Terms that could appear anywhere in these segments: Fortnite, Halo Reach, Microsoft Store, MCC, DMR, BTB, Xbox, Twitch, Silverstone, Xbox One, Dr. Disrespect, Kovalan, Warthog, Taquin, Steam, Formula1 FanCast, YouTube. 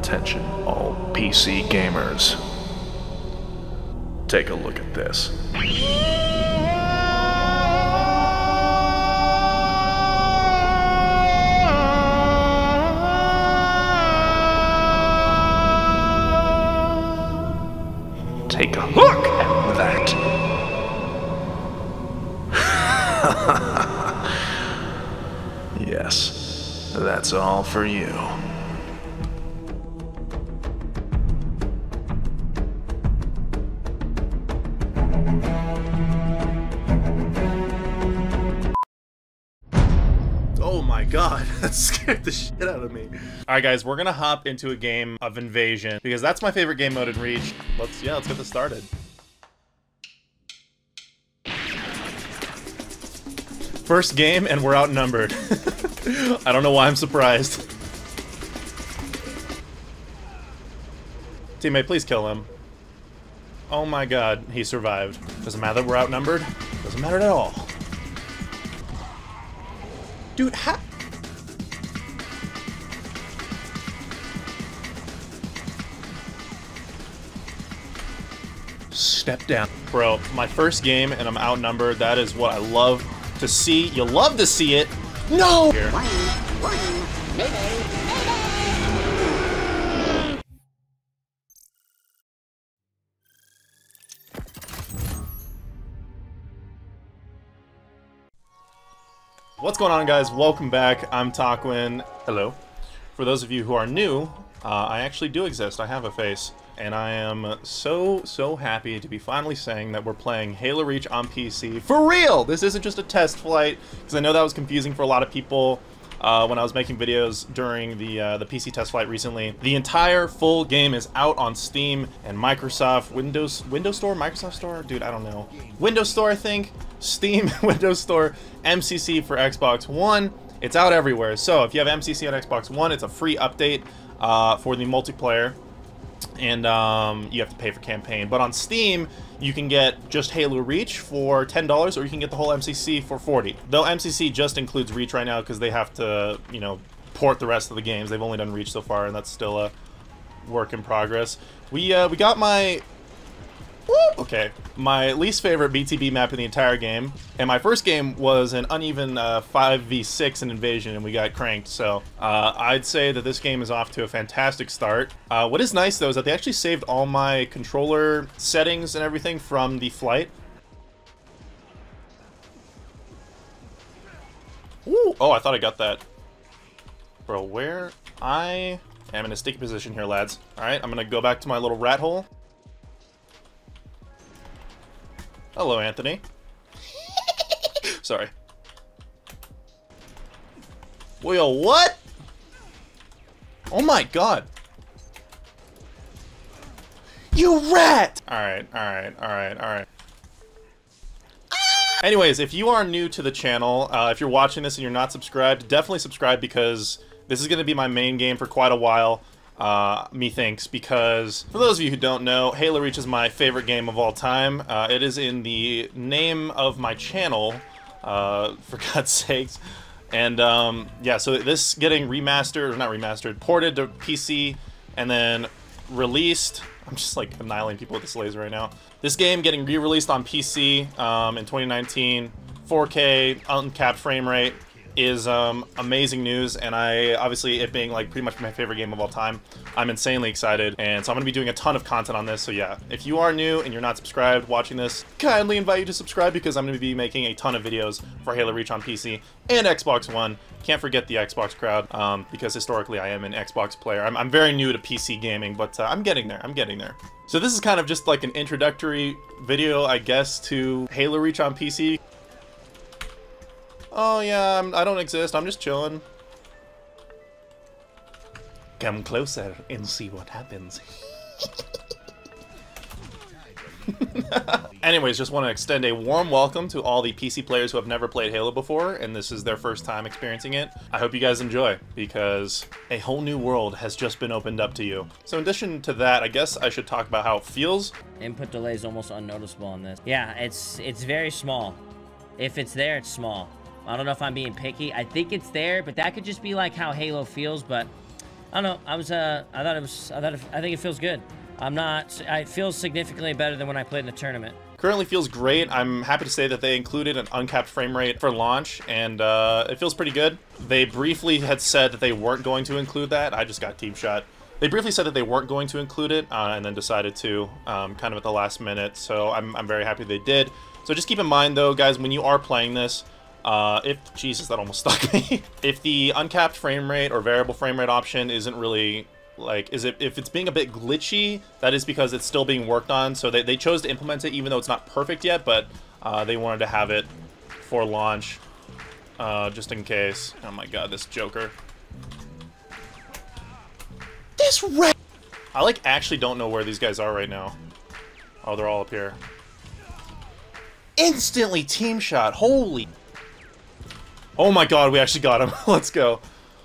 Attention all PC gamers. Take a look at this. Take a look at that. Yes, that's all for you. God, that scared the shit out of me. Alright guys, we're gonna hop into a game of Invasion because that's my favorite game mode in Reach. Let's get this started. First game and we're outnumbered. I don't know why I'm surprised. Teammate, please kill him. Oh my god, he survived. Doesn't matter that we're outnumbered. Doesn't matter at all. Dude, how? Step down. Bro, my first game and I'm outnumbered. That is what I love to see. You love to see it. No! What's going on, guys? Welcome back. I'm Taquin. Hello. For those of you who are new, I actually do exist. I have a face. And I am so happy to be finally saying that we're playing Halo Reach on PC for real! This isn't just a test flight, because I know that was confusing for a lot of people when I was making videos during the PC test flight recently. The entire full game is out on Steam and Microsoft, Windows Store, Microsoft Store? Dude, I don't know. Windows Store, I think. Steam, Windows Store, MCC for Xbox One. It's out everywhere. So if you have MCC on Xbox One, it's a free update for the multiplayer. And you have to pay for campaign. But on Steam, you can get just Halo Reach for $10, or you can get the whole MCC for $40. Though MCC just includes Reach right now because they have to, you know, port the rest of the games. They've only done Reach so far, and that's still a work in progress. We got my... Okay, my least favorite BTB map in the entire game, and my first game was an uneven 5v6 in Invasion, and we got cranked, so I'd say that this game is off to a fantastic start. What is nice, though, is that they actually saved all my controller settings and everything from the flight. Ooh, oh, I thought I got that. Bro, where? I am in a sticky position here, lads. Alright, I'm gonna go back to my little rat hole. Hello, Anthony. Sorry. Well, what? Oh my god. You rat! Alright. Anyways, if you are new to the channel, if you're watching this and you're not subscribed, definitely subscribe because this is going to be my main game for quite a while. Methinks, because for those of you who don't know, Halo Reach is my favorite game of all time. It is in the name of my channel, for God's sakes. And yeah, so this getting remastered, or not remastered, ported to PC and then released. I'm just like annihilating people with this laser right now. This game getting re-released on PC in 2019, 4K, uncapped frame rate. Is amazing news, and I obviously, it being like pretty much my favorite game of all time, I'm insanely excited, and so I'm gonna be doing a ton of content on this. So yeah, if you are new and you're not subscribed watching this, kindly invite you to subscribe because I'm gonna be making a ton of videos for Halo Reach on PC and Xbox One. Can't forget the Xbox crowd, because historically I am an Xbox player. I'm very new to PC gaming, but I'm getting there, So this is kind of just like an introductory video, I guess, to Halo Reach on PC. Oh yeah, I don't exist, I'm just chilling. Come closer and see what happens. Anyways, just want to extend a warm welcome to all the PC players who have never played Halo before, and this is their first time experiencing it. I hope you guys enjoy, because a whole new world has just been opened up to you. So in addition to that, I guess I should talk about how it feels. Input delay is almost unnoticeable on this. Yeah, it's very small. If it's there, it's small. I don't know if I'm being picky. I think it's there, but that could just be like how Halo feels, but I don't know. I was I think it feels good. It feels significantly better than when I played in the tournament. Currently feels great. I'm happy to say that they included an uncapped frame rate for launch, and it feels pretty good. They briefly had said that they weren't going to include that. I just got team shot. They briefly said that they weren't going to include it, and then decided to, kind of at the last minute. So I'm very happy they did. So just keep in mind though, guys, when you are playing this, if Jesus, that almost stuck me. If the uncapped frame rate or variable frame rate option isn't really if it's being a bit glitchy, that is because it's still being worked on. So they chose to implement it even though it's not perfect yet, but they wanted to have it for launch just in case. Oh my god, this Joker. This rat! I like actually don't know where these guys are right now. Oh, they're all up here. Instantly team shot, holy. Oh my god, we actually got him. Let's go.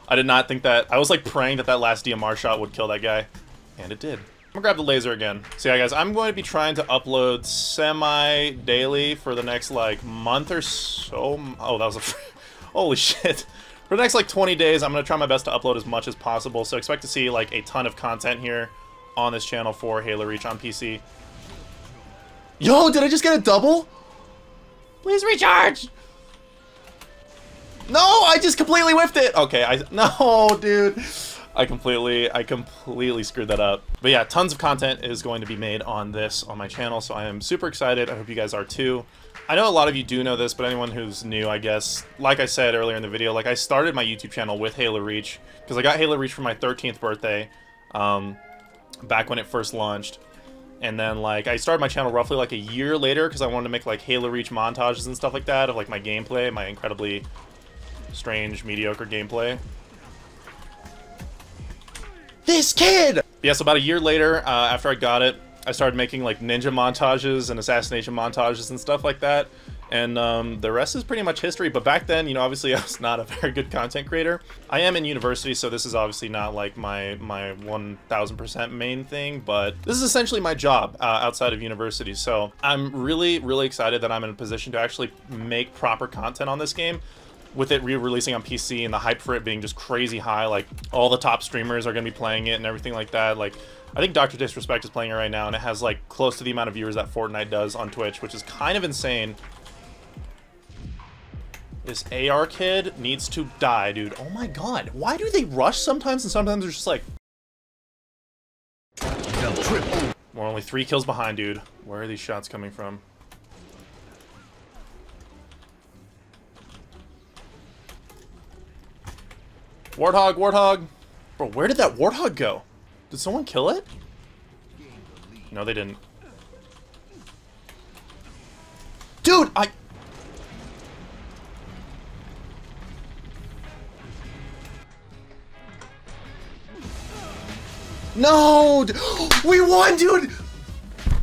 I did not think that. I was like praying that that last DMR shot would kill that guy. And it did. I'm gonna grab the laser again. So yeah, guys, I'm going to be trying to upload semi-daily for the next like month or so. Oh, that was a... Holy shit. For the next like 20 days, I'm gonna try my best to upload as much as possible. So expect to see like a ton of content here on this channel for Halo Reach on PC. Yo, did I just get a double? Please recharge! No, I just completely whiffed it. Okay, no, dude. I completely screwed that up. But yeah, tons of content is going to be made on this on my channel, so I am super excited. I hope you guys are too. I know a lot of you do know this, but anyone who's new, I guess, like I said earlier in the video, like I started my YouTube channel with Halo Reach because I got Halo Reach for my 13th birthday, back when it first launched. And then like I started my channel roughly like a year later because I wanted to make like Halo Reach montages and stuff like that of like my gameplay, my incredibly strange, mediocre gameplay. This kid! Yeah, so about a year later, after I got it, I started making like ninja montages and assassination montages and stuff like that. And the rest is pretty much history. But back then, you know, obviously I was not a very good content creator. I am in university, so this is obviously not like my 1000% main thing, but this is essentially my job outside of university. So I'm really, really excited that I'm in a position to actually make proper content on this game. With it re-releasing on PC and the hype for it being just crazy high, like all the top streamers are gonna be playing it and everything like that. Like, I think Dr. Disrespect is playing it right now and it has like close to the amount of viewers that Fortnite does on Twitch, which is kind of insane. This AR kid needs to die, dude. Oh my god, why do they rush sometimes and sometimes they're just like... We're only 3 kills behind, dude. Where are these shots coming from? Warthog, Warthog! Bro, where did that Warthog go? Did someone kill it? No, they didn't. Dude, I... No! We won, dude!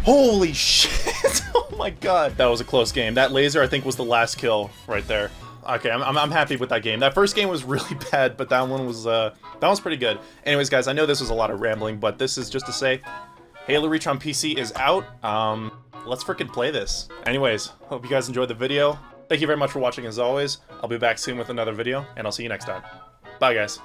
Holy shit! Oh my god. That was a close game. That laser, I think, was the last kill right there. Okay, I'm happy with that game. That first game was really bad, but that one's pretty good. Anyways, guys, I know this was a lot of rambling, but this is just to say, Halo Reach on PC is out. Let's freaking play this. Anyways, hope you guys enjoyed the video. Thank you very much for watching as always. I'll be back soon with another video, and I'll see you next time. Bye, guys.